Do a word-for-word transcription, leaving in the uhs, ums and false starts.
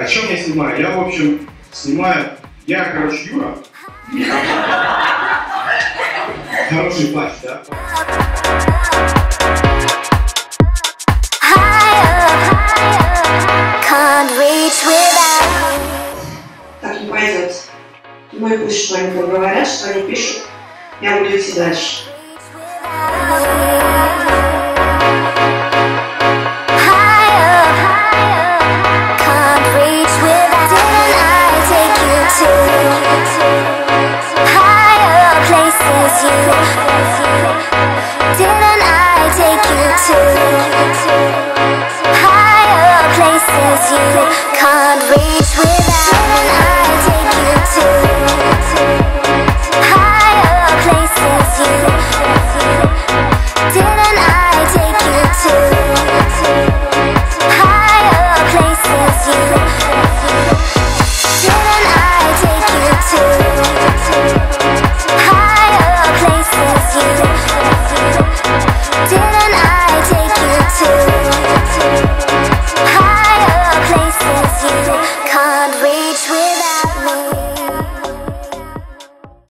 О чем я снимаю? Я, в общем, снимаю... Я, короче, Юра. Хороший плащ, да? Так не пойдет. Ну и пусть что они там говорят, что они пишут. Я буду идти дальше.